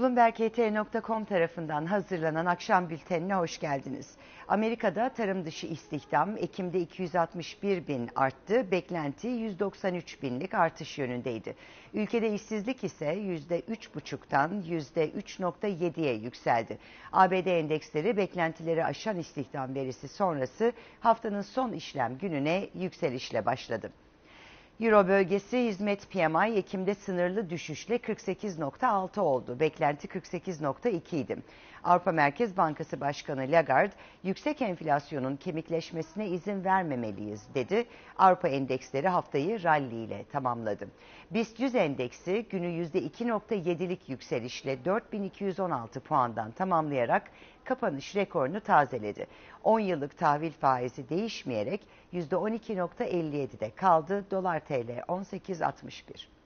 Bloomberg.com tarafından hazırlanan akşam bültenine hoş geldiniz. Amerika'da tarım dışı istihdam Ekim'de 261 bin arttı, beklenti 193 binlik artış yönündeydi. Ülkede işsizlik ise %3,5'tan %3,7'ye yükseldi. ABD endeksleri beklentileri aşan istihdam verisi sonrası haftanın son işlem gününe yükselişle başladı. Euro bölgesi hizmet PMI Ekim'de sınırlı düşüşle 48,6 oldu. Beklenti 48,2 idi. Avrupa Merkez Bankası Başkanı Lagard, yüksek enflasyonun kemikleşmesine izin vermemeliyiz dedi. Avrupa endeksleri haftayı rally ile tamamladı. BIST 100 endeksi günü %2,7'lik yükselişle 4216 puandan tamamlayarak kapanış rekorunu tazeledi. 10 yıllık tahvil faizi değişmeyerek %12,57'de kaldı. Dolar TL 18,61.